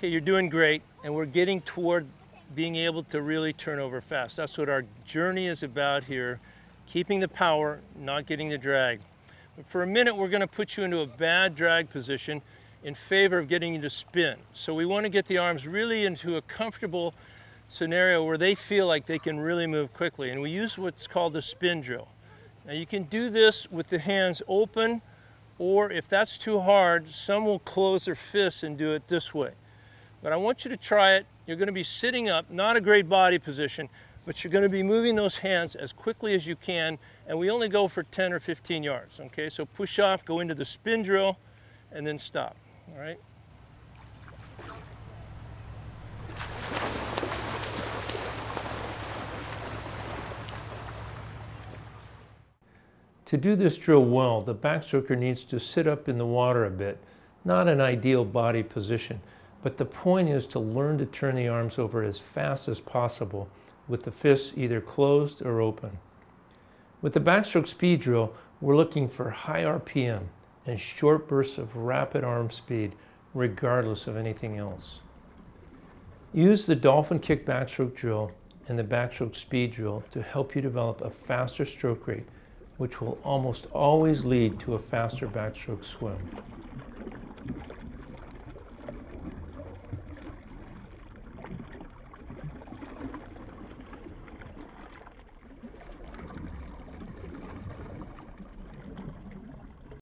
Okay, you're doing great, and we're getting toward being able to really turn over fast. That's what our journey is about here, keeping the power, not getting the drag. But for a minute, we're going to put you into a bad drag position in favor of getting you to spin. So we want to get the arms really into a comfortable scenario where they feel like they can really move quickly. And we use what's called the spin drill. Now you can do this with the hands open, or if that's too hard, some will close their fists and do it this way. But I want you to try it. You're going to be sitting up, not a great body position, but you're going to be moving those hands as quickly as you can, and we only go for 10 or 15 yards, okay? So push off, go into the spin drill, and then stop, all right? To do this drill well, the backstroker needs to sit up in the water a bit, not an ideal body position. But the point is to learn to turn the arms over as fast as possible with the fists either closed or open. With the backstroke speed drill, we're looking for high RPM and short bursts of rapid arm speed regardless of anything else. Use the dolphin kick backstroke drill and the backstroke speed drill to help you develop a faster stroke rate, which will almost always lead to a faster backstroke swim.